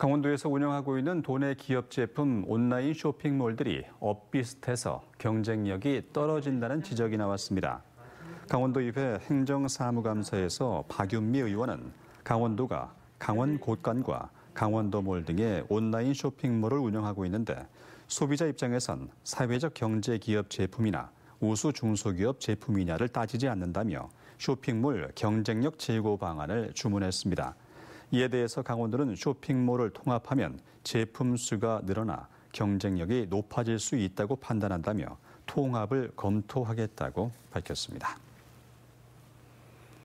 강원도에서 운영하고 있는 도내 기업 제품 온라인 쇼핑몰들이 엇비슷해서 경쟁력이 떨어진다는 지적이 나왔습니다. 강원도의회 행정사무감사에서 박윤미 의원은 강원도가 강원 곳간과 강원더몰 등의 온라인 쇼핑몰을 운영하고 있는데 소비자 입장에선 사회적 경제 기업 제품이나 우수 중소기업 제품이냐를 따지지 않는다며 쇼핑몰 경쟁력 제고 방안을 주문했습니다. 이에 대해서 강원도는 쇼핑몰을 통합하면 제품 수가 늘어나 경쟁력이 높아질 수 있다고 판단한다며 통합을 검토하겠다고 밝혔습니다.